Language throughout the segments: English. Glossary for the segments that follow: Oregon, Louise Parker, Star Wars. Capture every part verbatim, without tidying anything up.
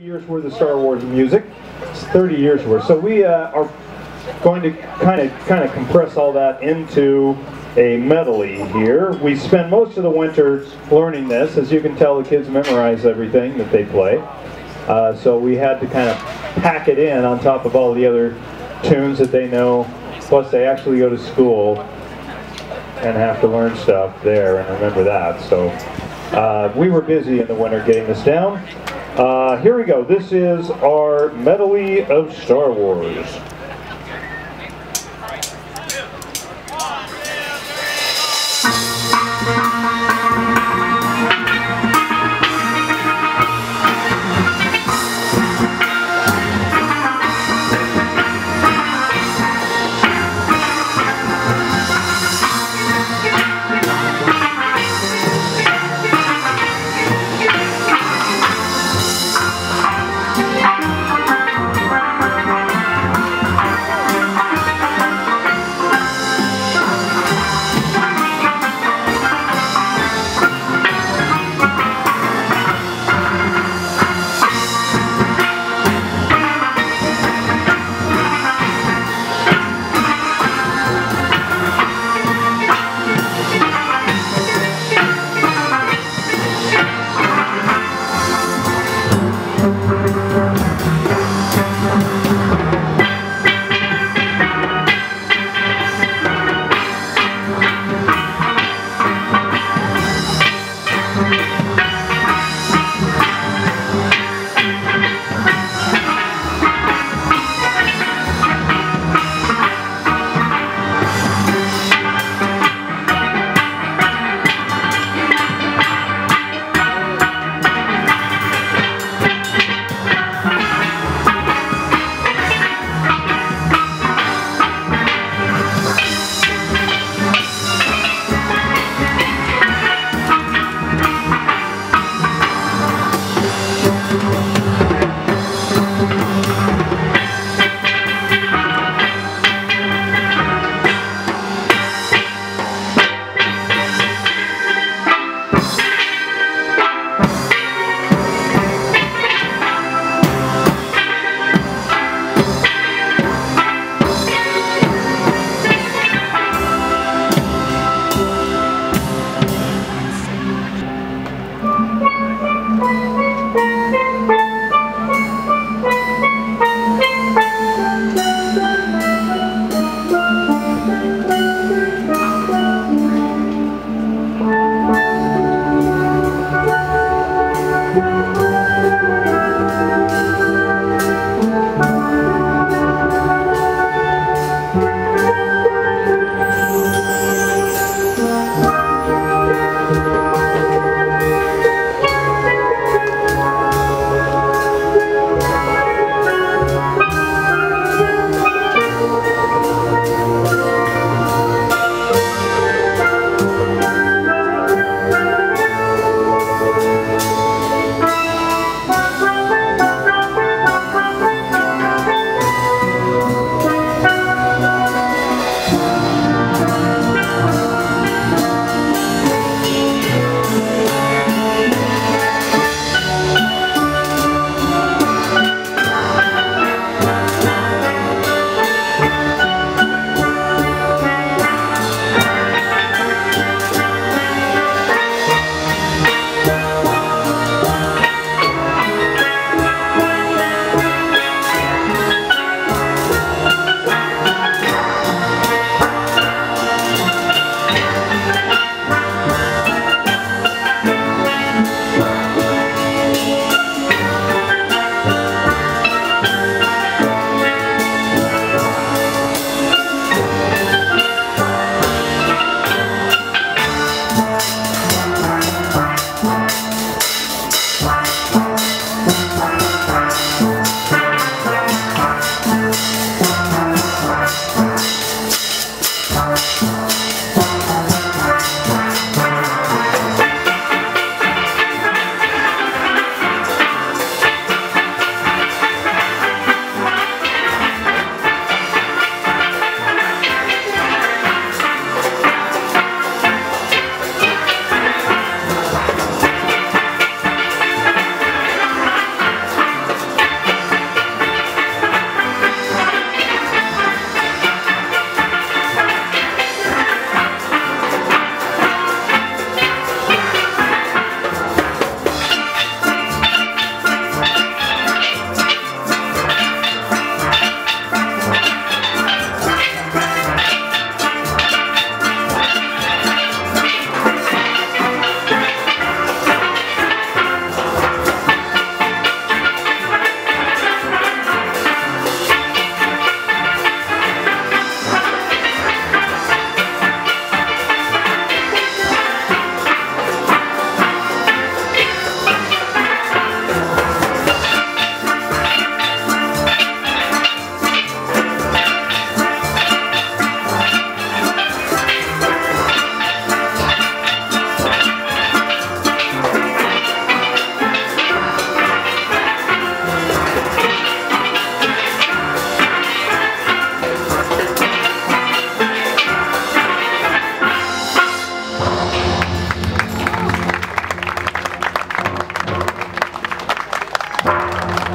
years worth of Star Wars music. It's thirty years worth. So we uh, are going to kind of kind of compress all that into a medley here. We spend most of the winter learning this. As you can tell, the kids memorize everything that they play. Uh, so we had to kind of pack it in on top of all the other tunes that they know. Plus they actually go to school and have to learn stuff there and remember that. So uh, we were busy in the winter getting this down. Uh, here we go. This is our medley of Star Wars.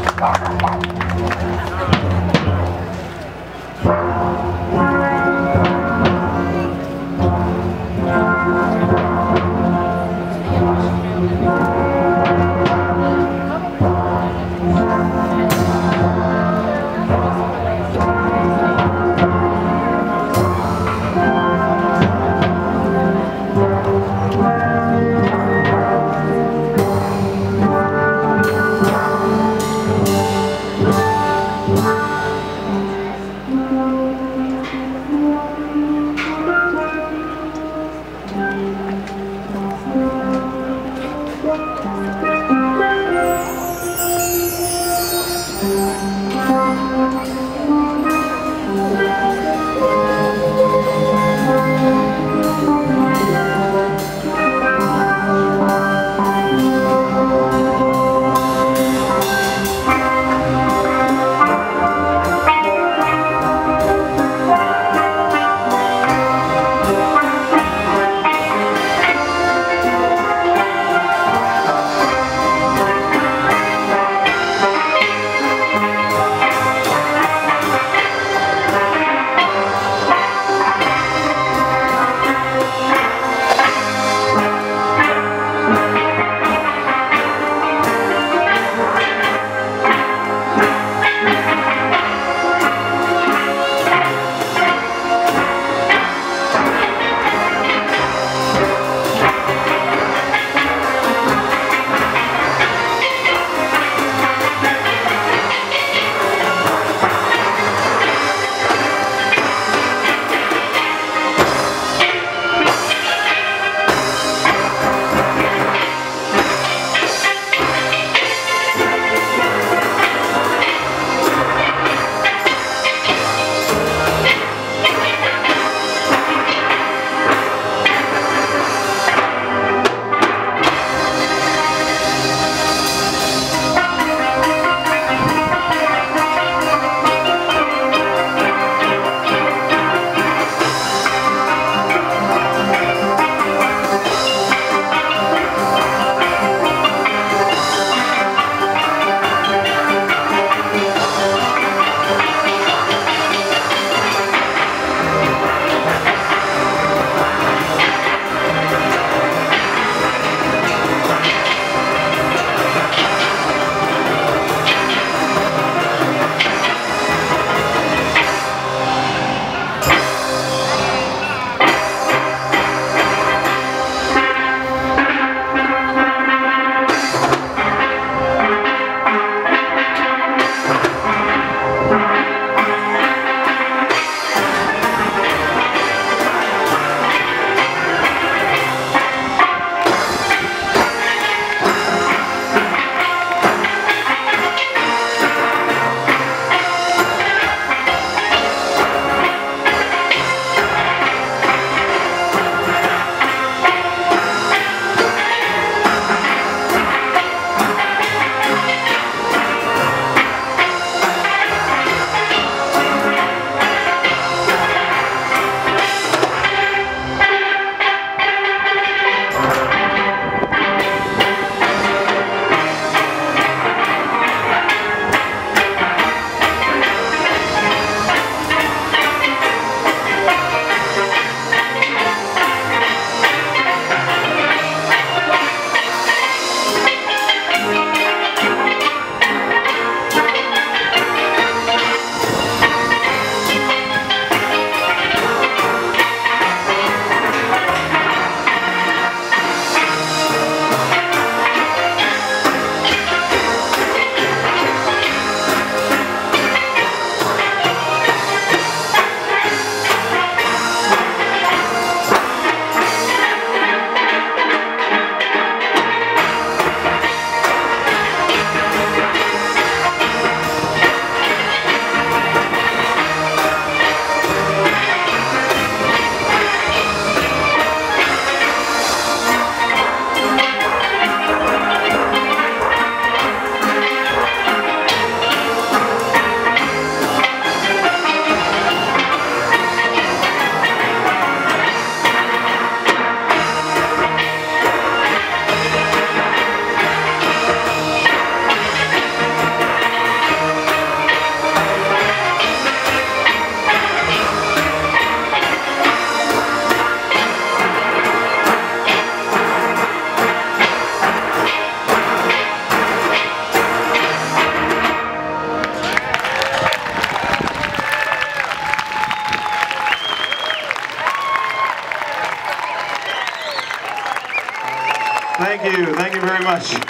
Thank you. much.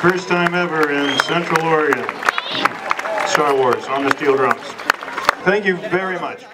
First time ever in Central Oregon. Star Wars on the steel drums. Thank you very much.